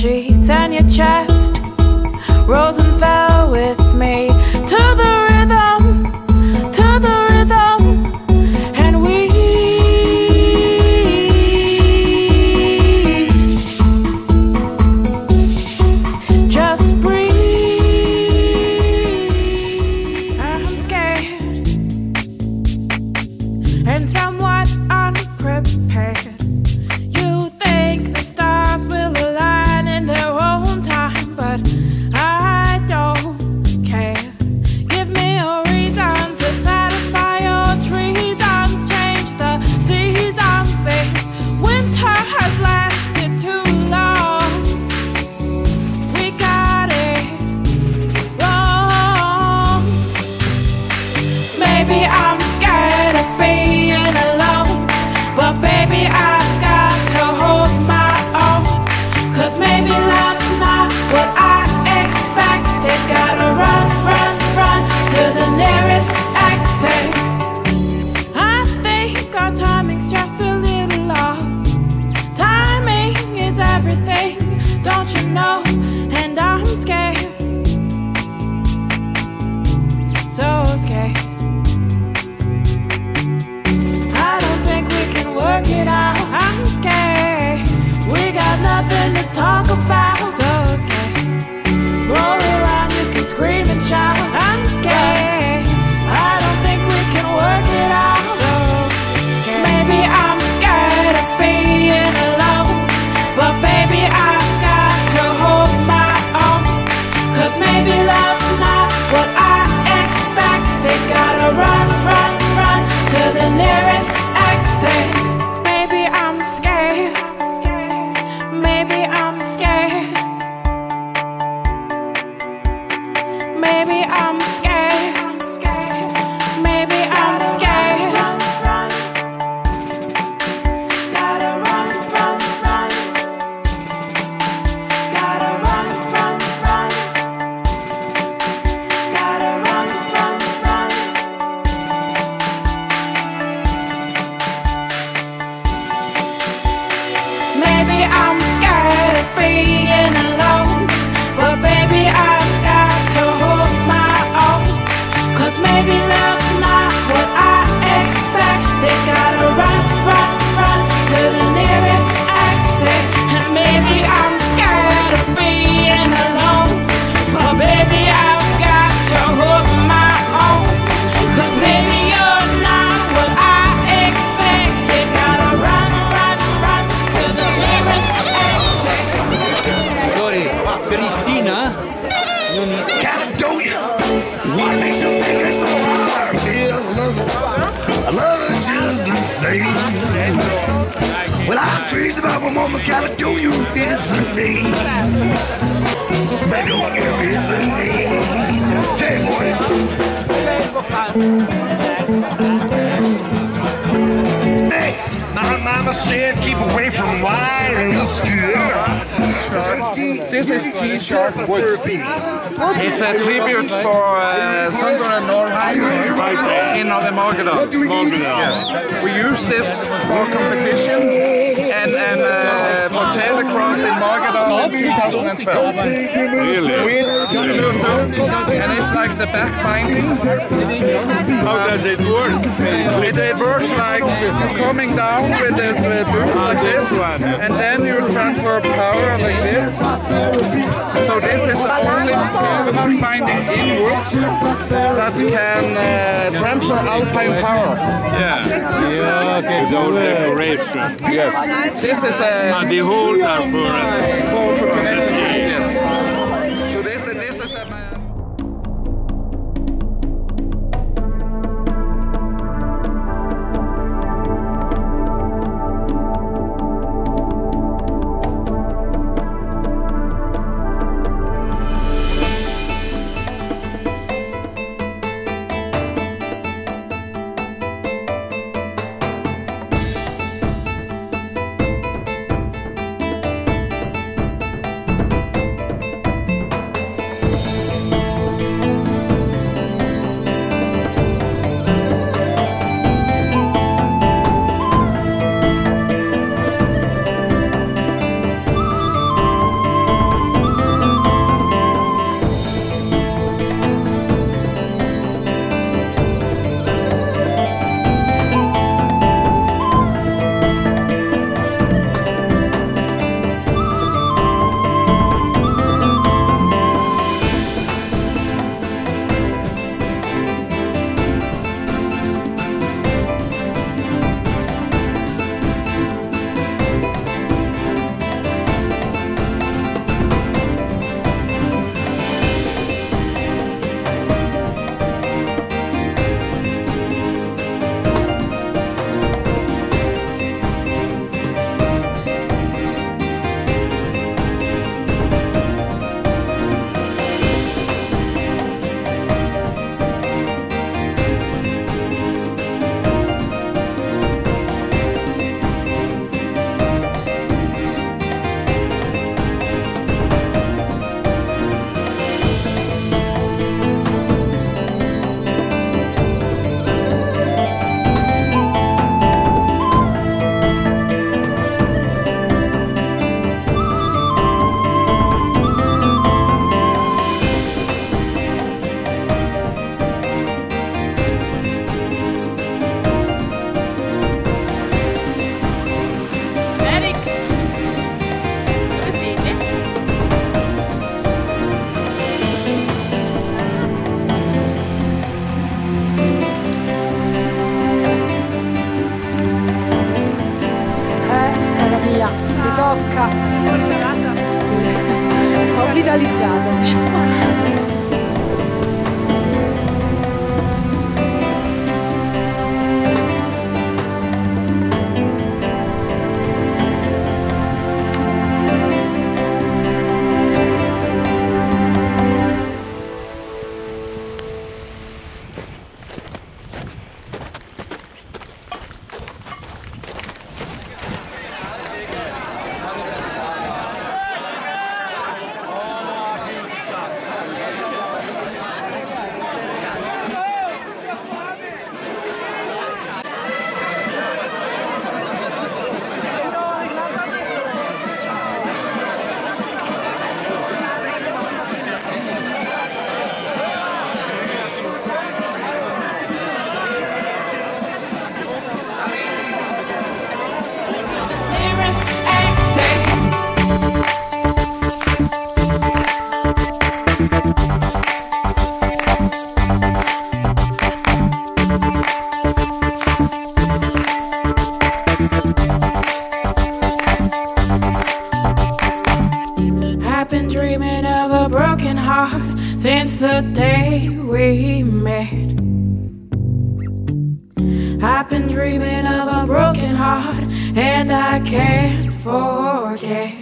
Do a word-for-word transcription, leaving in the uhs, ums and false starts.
sheets and your chest rose and fell with me to the rhythm, to the rhythm, and we just breathe. I'm scared and somewhat unprepared. Maybe I'm scared of being alone, but baby I've got to hold my own, 'cause maybe love's not what I expected. Gotta run, run, run to the nearest exit. I think our timing's just a little off. Timing is everything, don't you know? And I'm scared, so scared. It out. I'm scared. We got nothing to talk about. So scared. Roll around, you can scream and shout. I'm scared. I don't think we can work it out. So scared. Maybe I'm scared of being alone, but baby I've got to hold my own, 'cause maybe love's not what I expected. Gotta run, run, run to the nearest exit. Maybe I'm scared. Maybe I'm scared. Gotta run, run, run. Gotta run, run, run. Gotta run, run, run. Maybe I'm scared of being alone, but baby I've got to hold my own, 'cause maybe love's not what I expected. Gotta run, run, run to the nearest exit. And maybe I'm scared of being alone, but baby I've got to hold my own, 'cause maybe you're not what I expected. Gotta run, run, run to the nearest exit. Sorry, Pristina. You need gotta do you. What makes you think it's so hard? I love it just the same. Well, I'm crazy about my mama. Gotta do you. It's a need. Baby, don't give me a need. Hey, boy. Hey, my mama said keep away from wine and whiskey. This is T-sharp wood. It's a tribute for uh, Sondre Norheim in the Morgadon. Yeah. We use this for competition and, and uh, for telecross in Morgadon in two thousand twelve. Really? And it's like the back binding. How um, does it work? It, it works like coming down with the boot like this, and then you transfer power like this. So this is the only back binding in wood that can uh, transfer alpine power. Yeah. Yeah, okay. So decoration. Yes. This is a. And the holes are for. for yes. So this and this is a. realizzata, diciamo. Since the day we met, I've been dreaming of a broken heart, and I can't forget.